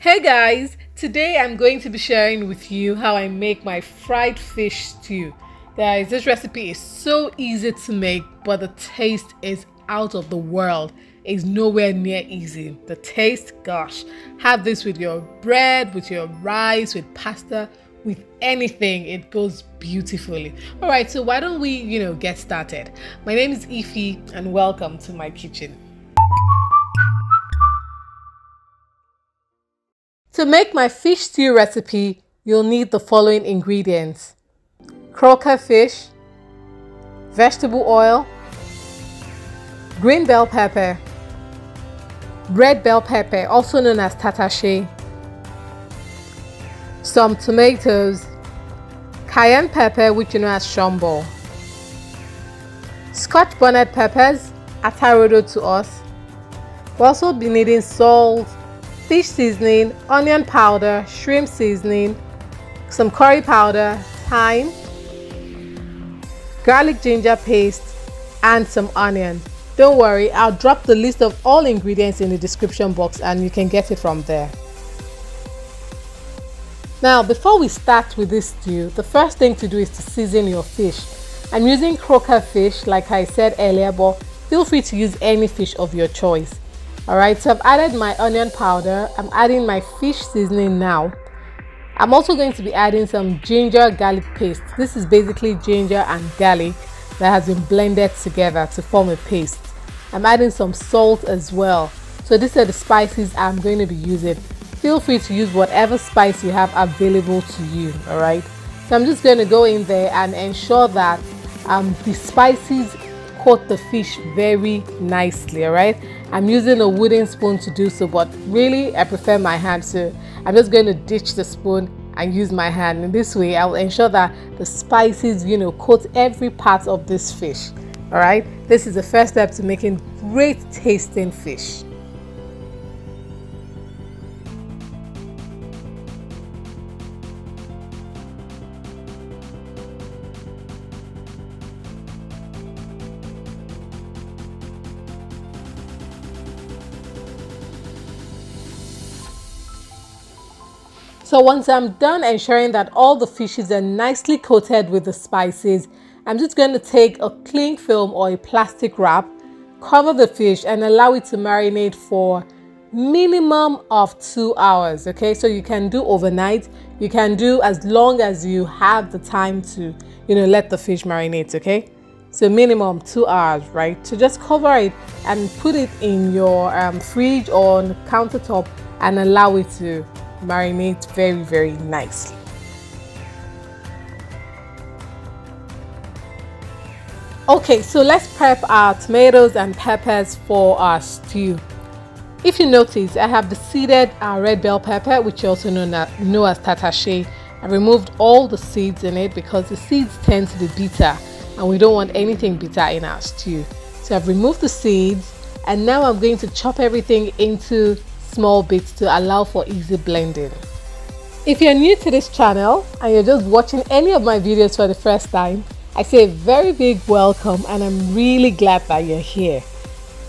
Hey guys, today I'm going to be sharing with you how I make my fried fish stew. Guys, this recipe is so easy to make, but the taste is out of the world. It's nowhere near easy. The taste, gosh, have this with your bread, with your rice, with pasta, with anything. It goes beautifully. All right, so why don't we, get started? My name is Ify and welcome to my kitchen. To make my fish stew recipe, you'll need the following ingredients: croaker fish, vegetable oil, green bell pepper, red bell pepper, also known as tatashe, some tomatoes, cayenne pepper, which you know as shombo, Scotch bonnet peppers, atarodo to us. We'll also be needing salt, fish seasoning, onion powder, shrimp seasoning, some curry powder, thyme, garlic ginger paste, and some onion. Don't worry, I'll drop the list of all ingredients in the description box and you can get it from there. Now, before we start with this stew, the first thing to do is to season your fish. I'm using croaker fish, like I said earlier, but feel free to use any fish of your choice. Alright, so I've added my onion powder, I'm adding my fish seasoning now. I'm also going to be adding some ginger garlic paste. This is basically ginger and garlic that has been blended together to form a paste. I'm adding some salt as well. So these are the spices I'm going to be using. Feel free to use whatever spice you have available to you, alright? So I'm just going to go in there and ensure that the spices coat the fish very nicely, alright? I'm using a wooden spoon to do so, but really I prefer my hand, so I'm just going to ditch the spoon and use my hand. In this way, I will ensure that the spices, coat every part of this fish. All right, this is the first step to making great tasting fish. So once I'm done ensuring that all the fishes are nicely coated with the spices, I'm just going to take a cling film or a plastic wrap, cover the fish and allow it to marinate for minimum of 2 hours. Okay, so you can do overnight, you can do as long as you have the time to, let the fish marinate, okay? So minimum 2 hours, right? So just cover it and put it in your fridge or on the countertop and allow it to marinate very, very nicely. Okay, so let's prep our tomatoes and peppers for our stew. If you notice, I have deseeded our red bell pepper, which you also know as tatashe. I removed all the seeds in it because the seeds tend to be bitter and we don't want anything bitter in our stew. So I've removed the seeds and now I'm going to chop everything into small bits to allow for easy blending. If you're new to this channel and you're just watching any of my videos for the first time, I say a very big welcome and I'm really glad that you're here.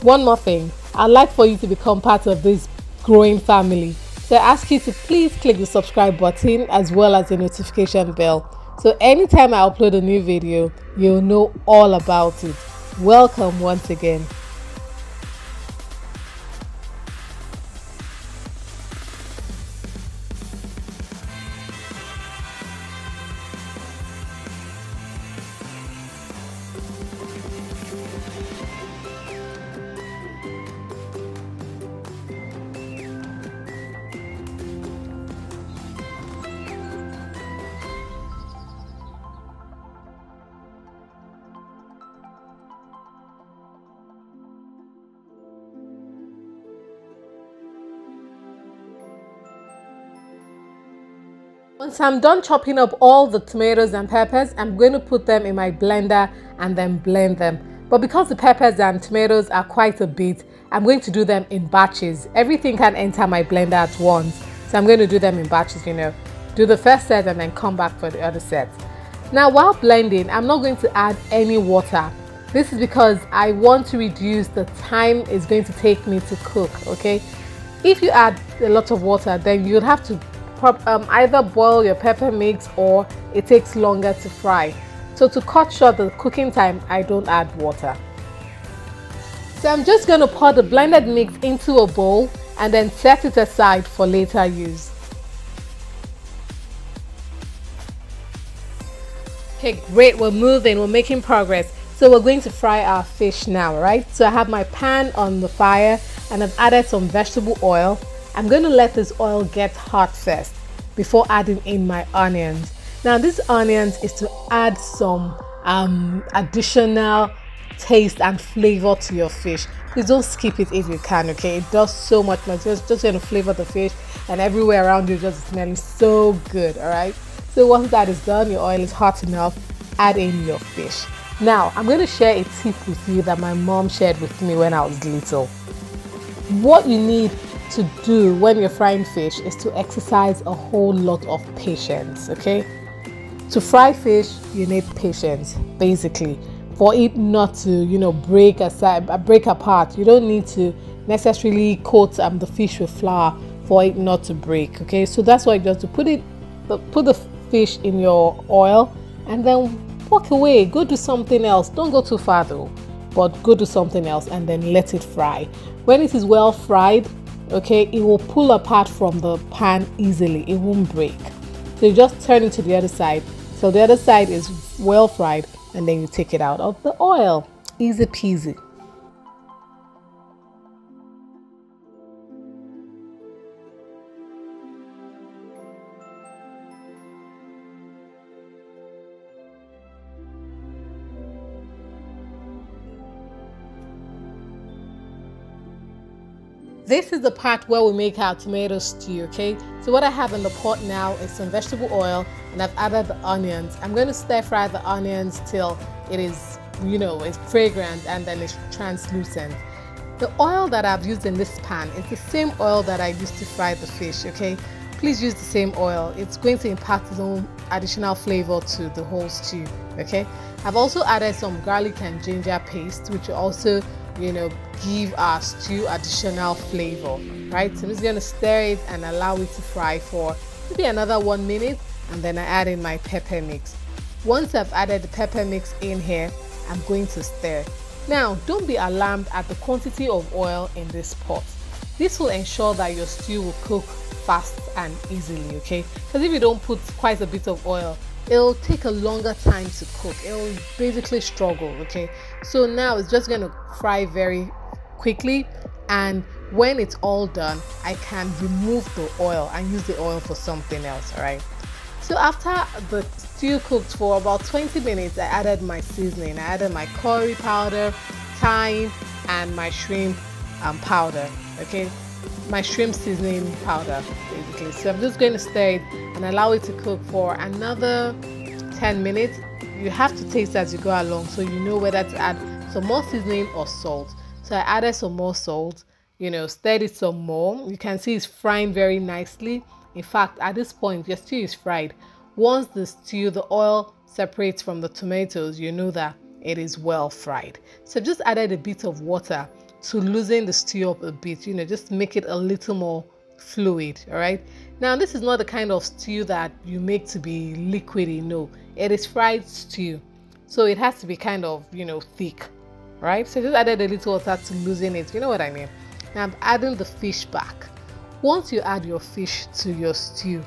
One more thing, I'd like for you to become part of this growing family. So I ask you to please click the subscribe button as well as the notification bell. So anytime I upload a new video, you'll know all about it. Welcome once again. Once I'm done chopping up all the tomatoes and peppers, I'm going to put them in my blender and then blend them. But because the peppers and tomatoes are quite a bit, I'm going to do them in batches. Everything can enter my blender at once. So I'm going to do them in batches, Do the first set and then come back for the other set. Now while blending, I'm not going to add any water. This is because I want to reduce the time it's going to take me to cook, okay? If you add a lot of water, then you'll have to either boil your pepper mix, or it takes longer to fry. So to cut short the cooking time, I don't add water. So I'm just going to pour the blended mix into a bowl and then set it aside for later use. Okay, great, we're moving, we're making progress. So we're going to fry our fish now, right? So I have my pan on the fire and I've added some vegetable oil. I'm going to let this oil get hot first before adding in my onions. Now these onions is to add some additional taste and flavor to your fish. Please don't skip it if you can, okay? It does so much. It's just going to flavor the fish, and everywhere around you just smelling so good, all right? So once that is done, your oil is hot enough, add in your fish. Now, I'm going to share a tip with you that my mom shared with me when I was little. What you need to do when you're frying fish is to exercise a whole lot of patience, okay? To fry fish, you need patience, basically, for it not to, you know, break apart. You don't need to necessarily coat the fish with flour for it not to break, okay? So that's why you have to put the fish in your oil and then walk away, go do something else. Don't go too far though, but go do something else and then let it fry. When it is well fried, okay, it will pull apart from the pan easily, it won't break. So you just turn it to the other side. So the other side is well fried, and then you take it out of the oil. Easy peasy. This is the part where we make our tomato stew, okay? So what I have in the pot now is some vegetable oil, and I've added the onions. I'm going to stir fry the onions till it is, you know, it's fragrant and then it's translucent. The oil that I've used in this pan is the same oil that I used to fry the fish, okay? Please use the same oil. It's going to impart its own additional flavor to the whole stew, okay? I've also added some garlic and ginger paste, which also, you know, give our stew additional flavor, right? So I'm just going to stir it and allow it to fry for maybe another 1 minute, and then I add in my pepper mix. Once I've added the pepper mix in here, I'm going to stir. Now, don't be alarmed at the quantity of oil in this pot. This will ensure that your stew will cook fast and easily, okay? Because if you don't put quite a bit of oil, it'll take a longer time to cook. It'll basically struggle, okay? So now it's just going to fry very quickly, and when it's all done, I can remove the oil and use the oil for something else, all right? So after the stew cooked for about 20 minutes, I added my seasoning. I added my curry powder, thyme, and my shrimp powder, okay? My shrimp seasoning powder, basically. So I'm just going to stir it and allow it to cook for another 10 minutes. You have to taste as you go along, so you know whether to add some more seasoning or salt. So I added some more salt, you know, stirred it some more. You can see it's frying very nicely. In fact, at this point, your stew is fried. Once the stew, the oil separates from the tomatoes, you know that it is well fried. So I've just added a bit of water to loosen the stew up a bit, you know, just make it a little more fluid, all right? Now, this is not the kind of stew that you make to be liquidy, no. It is fried stew, so it has to be kind of, you know, thick, right? So I just added a little water to loosen it, you know what I mean? Now, I'm adding the fish back. Once you add your fish to your stew,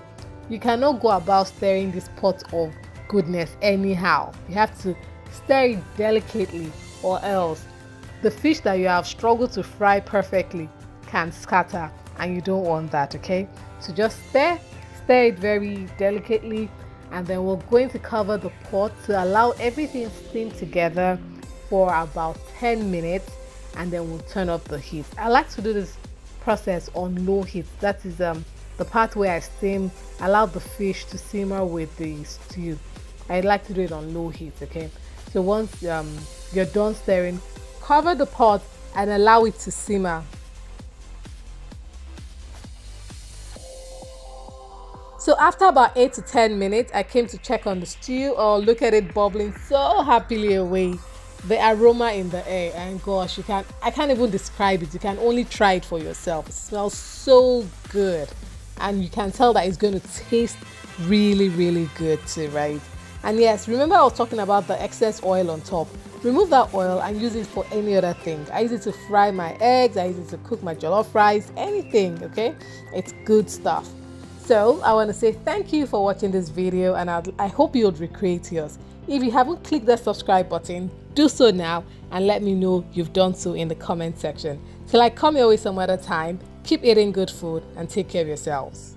you cannot go about stirring this pot of goodness anyhow. You have to stir it delicately, or else the fish that you have struggled to fry perfectly can scatter, and you don't want that, okay? So just stir it very delicately, and then we're going to cover the pot to allow everything to steam together for about 10 minutes, and then we'll turn up the heat. I like to do this process on low heat. That is the part where I allow the fish to simmer with the stew. I like to do it on low heat, okay? So once you're done stirring, cover the pot and allow it to simmer. So after about 8 to 10 minutes, I came to check on the stew, or look at it bubbling so happily away. the aroma in the air, and gosh, I can't even describe it. You can only try it for yourself. It smells so good, and you can tell that it's going to taste really, really good too, right? And yes, remember I was talking about the excess oil on top. Remove that oil and use it for any other thing. I use it to fry my eggs, I use it to cook my jollof rice, anything, okay? It's good stuff. So I want to say thank you for watching this video, and I hope you'll recreate yours. If you haven't clicked that subscribe button, do so now and let me know you've done so in the comment section. Till I come your way some other time, keep eating good food and take care of yourselves.